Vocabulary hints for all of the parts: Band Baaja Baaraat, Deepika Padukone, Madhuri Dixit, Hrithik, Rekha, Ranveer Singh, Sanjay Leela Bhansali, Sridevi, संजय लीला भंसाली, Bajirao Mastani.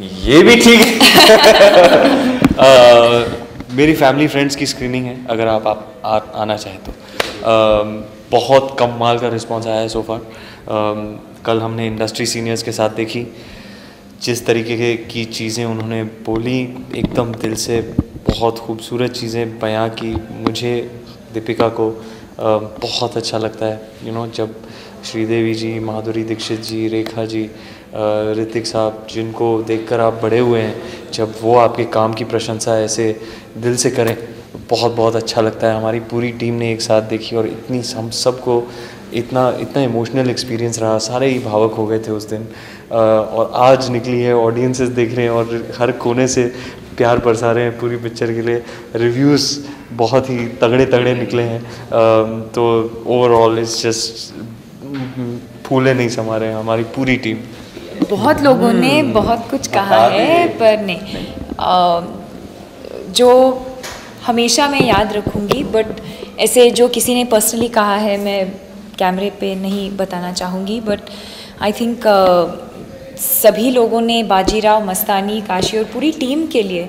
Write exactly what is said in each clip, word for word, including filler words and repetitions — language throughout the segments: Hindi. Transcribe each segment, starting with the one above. ये भी ठीक है। uh, मेरी फैमिली फ्रेंड्स की स्क्रीनिंग है, अगर आप, आप, आप आना चाहें तो। uh, बहुत कम माल का रिस्पॉन्स आया है सो फार। uh, कल हमने इंडस्ट्री सीनियर्स के साथ देखी, जिस तरीके की चीज़ें उन्होंने बोली, एकदम दिल से बहुत खूबसूरत चीज़ें बयां की। मुझे दीपिका को uh, बहुत अच्छा लगता है, यू you नो know, जब श्रीदेवी जी, माधुरी दीक्षित जी, रेखा जी, ऋतिक साहब, जिनको देखकर आप बड़े हुए हैं, जब वो आपके काम की प्रशंसा ऐसे दिल से करें, बहुत बहुत अच्छा लगता है। हमारी पूरी टीम ने एक साथ देखी और इतनी हम सबको इतना इतना इमोशनल एक्सपीरियंस रहा, सारे ही भावुक हो गए थे उस दिन। और आज निकली है, ऑडियंसेस देख रहे हैं और हर कोने से प्यार बरसा रहे हैं पूरी पिक्चर के लिए। रिव्यूज़ बहुत ही तगड़े तगड़े निकले हैं, तो ओवरऑल इट्स जस्ट फूले नहीं समा रहे हमारी पूरी टीम। बहुत लोगों ने बहुत कुछ कहा है, पर नहीं, आ, जो हमेशा मैं याद रखूँगी, बट ऐसे जो किसी ने पर्सनली कहा है मैं कैमरे पे नहीं बताना चाहूँगी। बट आई थिंक सभी लोगों ने बाजीराव, मस्तानी, काशी और पूरी टीम के लिए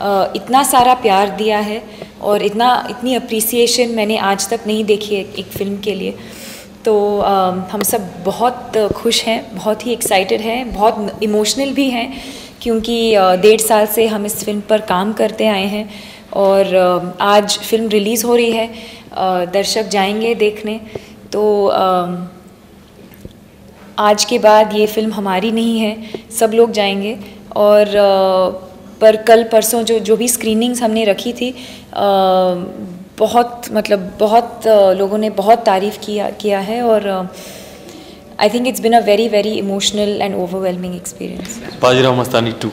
आ, इतना सारा प्यार दिया है और इतना इतनी अप्रिसिएशन मैंने आज तक नहीं देखी है एक फ़िल्म के लिए। तो आ, हम सब बहुत खुश हैं, बहुत ही एक्साइटेड हैं, बहुत इमोशनल भी हैं, क्योंकि डेढ़ साल से हम इस फिल्म पर काम करते आए हैं और आज फिल्म रिलीज़ हो रही है, दर्शक जाएंगे देखने। तो आ, आज के बाद ये फिल्म हमारी नहीं है, सब लोग जाएंगे। और आ, पर कल परसों जो जो भी स्क्रीनिंग्स हमने रखी थी, आ, बहुत मतलब बहुत लोगों ने बहुत तारीफ़ किया किया है और I think it's been a very very emotional and overwhelming experience. Bajirao Mastani two.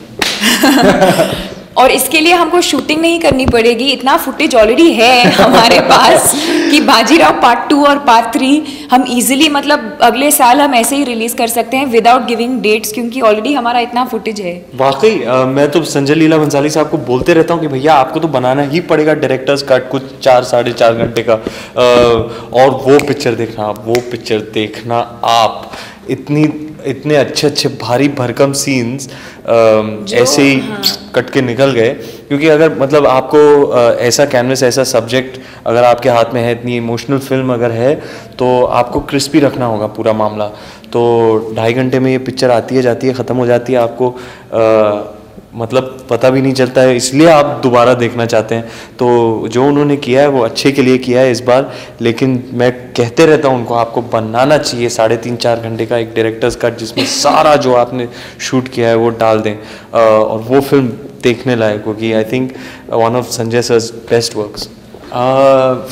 और इसके लिए हमको शूटिंग नहीं करनी पड़ेगी, इतना फुटेज ऑलरेडी है हमारे पास कि बाजीराव पार्ट टू और पार्ट थ्री हम इजीली मतलब अगले साल हम ऐसे ही रिलीज कर सकते हैं विदाउट गिविंग डेट्स, क्योंकि ऑलरेडी हमारा इतना फुटेज है। वाकई मैं तो संजय लीला भंसाली साहब को बोलते रहता हूँ कि भैया आपको तो बनाना ही पड़ेगा डायरेक्टर्स कट, कुछ चार साढ़े चार घंटे का, आ, और वो पिक्चर देखना आप, वो पिक्चर देखना आप, इतनी इतने अच्छे अच्छे भारी भरकम सीन्स ऐसे ही हाँ। कट के निकल गए, क्योंकि अगर मतलब आपको ऐसा कैनवस, ऐसा सब्जेक्ट अगर आपके हाथ में है, इतनी इमोशनल फिल्म अगर है, तो आपको क्रिस्पी रखना होगा पूरा मामला। तो ढाई घंटे में ये पिक्चर आती है, जाती है, ख़त्म हो जाती है, आपको आ, मतलब पता भी नहीं चलता है, इसलिए आप दोबारा देखना चाहते हैं। तो जो उन्होंने किया है वो अच्छे के लिए किया है इस बार, लेकिन मैं कहते रहता हूँ उनको, आपको बनाना चाहिए साढ़े तीन चार घंटे का एक डायरेक्टर्स कट, जिसमें सारा जो आपने शूट किया है वो डाल दें, आ, और वो फिल्म देखने लायक होगी। I think one of Sanjay sir's best works.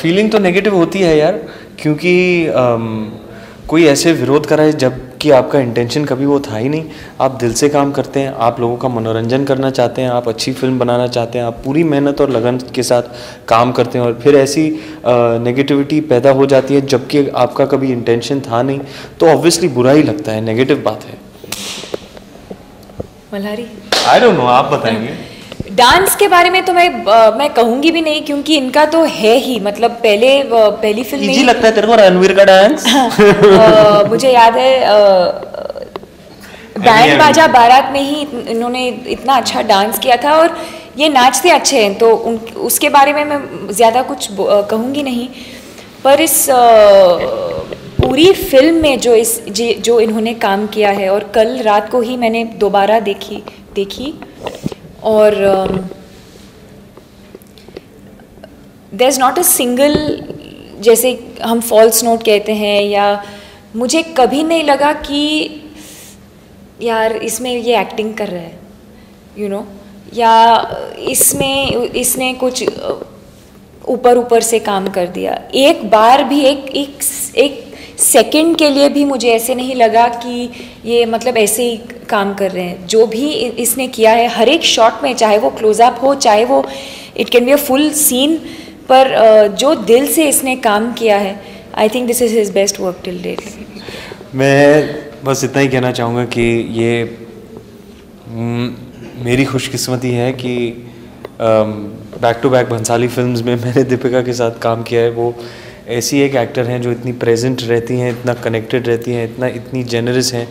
Feeling तो नेगेटिव होती है यार, क्योंकि um, कोई ऐसे विरोध कराए जबकि आपका इंटेंशन कभी वो था ही नहीं। आप दिल से काम करते हैं, आप लोगों का मनोरंजन करना चाहते हैं, आप अच्छी फिल्म बनाना चाहते हैं, आप पूरी मेहनत और लगन के साथ काम करते हैं, और फिर ऐसी नेगेटिविटी पैदा हो जाती है जबकि आपका कभी इंटेंशन था नहीं, तो ऑब्वियसली बुरा ही लगता है, नेगेटिव बात है। मल्हारी आई डोंट नो, आप बताएंगे। डांस के बारे में तो मैं आ, मैं कहूँगी भी नहीं, क्योंकि इनका तो है ही, मतलब पहले पहली फिल्म में लगता है तेरे को रणवीर का डांस। आ, मुझे याद है आ, बैंड बाजा बारात में ही इन्होंने इतना अच्छा डांस किया था और ये नाचते अच्छे हैं, तो उन उसके बारे में मैं ज़्यादा कुछ कहूँगी नहीं। पर इस आ, पूरी फिल्म में जो इस जो इन्होंने काम किया है, और कल रात को ही मैंने दोबारा देखी देखी और there is not a single, जैसे हम फॉल्स नोट कहते हैं, या मुझे कभी नहीं लगा कि यार इसमें ये एक्टिंग कर रहा है, यू you नो know? या इसमें इसने कुछ ऊपर ऊपर से काम कर दिया। एक बार भी एक एक, एक सेकेंड के लिए भी मुझे ऐसे नहीं लगा कि ये मतलब ऐसे ही काम कर रहे हैं। जो भी इसने किया है हर एक शॉट में, चाहे वो क्लोज़अप हो, चाहे वो it can be a full scene, पर जो दिल से इसने काम किया है, I think this is his best work till date. मैं बस इतना ही कहना चाहूँगा कि ये मेरी खुशकिस्मती है कि back to back Bhansali films में मैंने दीपिका के साथ काम किया है। वो ऐसी एक एक्टर हैं जो इतनी प्रेजेंट रहती हैं, इतना कनेक्टेड रहती हैं, इतना इतनी जेनरस हैं।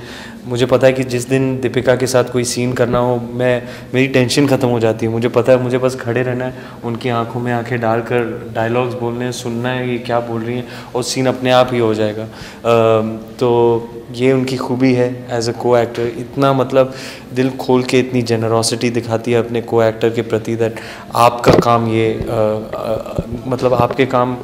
मुझे पता है कि जिस दिन दीपिका के साथ कोई सीन करना हो, मैं मेरी टेंशन ख़त्म हो जाती है। मुझे पता है मुझे बस खड़े रहना है, उनकी आंखों में आंखें डालकर डायलॉग्स बोलने हैं, सुनना है ये क्या बोल रही हैं और सीन अपने आप ही हो जाएगा। तो ये उनकी खूबी है एज अ को एक्टर। इतना मतलब दिल खोल के इतनी जेनरॉसिटी दिखाती है अपने को एक्टर के प्रति दैट आपका काम ये आ, आ, मतलब आपके काम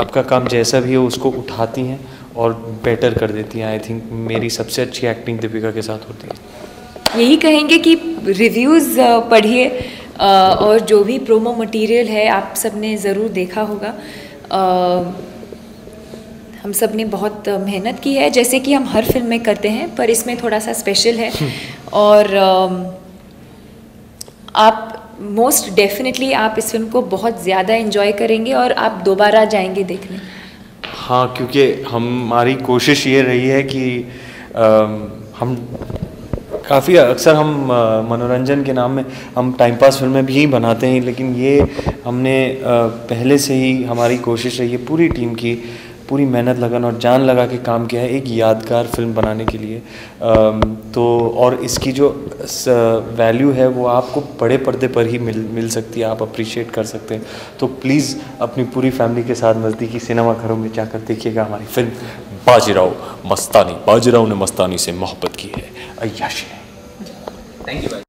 आपका काम जैसा भी हो उसको उठाती हैं और बेटर कर देती हैं। आई थिंक मेरी सबसे अच्छी एक्टिंग दीपिका के साथ होती है। यही कहेंगे कि रिव्यूज़ पढ़िए और जो भी प्रोमो मटेरियल है आप सबने ज़रूर देखा होगा। हम सब ने बहुत मेहनत की है, जैसे कि हम हर फिल्म में करते हैं, पर इसमें थोड़ा सा स्पेशल है। और आप मोस्ट डेफिनेटली आप इस फिल्म को बहुत ज़्यादा एंजॉय करेंगे और आप दोबारा जाएंगे देखने। हाँ, क्योंकि हमारी कोशिश ये रही है कि आ, हम काफ़ी अक्सर हम मनोरंजन के नाम में हम टाइम पास फिल्में भी बनाते हैं, लेकिन ये हमने आ, पहले से ही हमारी कोशिश रही है, पूरी टीम की पूरी मेहनत लगन और जान लगा के काम किया है एक यादगार फिल्म बनाने के लिए। तो और इसकी जो वैल्यू है वो आपको बड़े पर्दे पर ही मिल मिल सकती है, आप अप्रिशिएट कर सकते हैं। तो प्लीज़ अपनी पूरी फैमिली के साथ नज़दीकी सिनेमाघरों में जाकर देखिएगा हमारी फिल्म बाजीराव मस्तानी। बाजीराव ने मस्तानी से मोहब्बत की है, अय्याशी है। Thank you.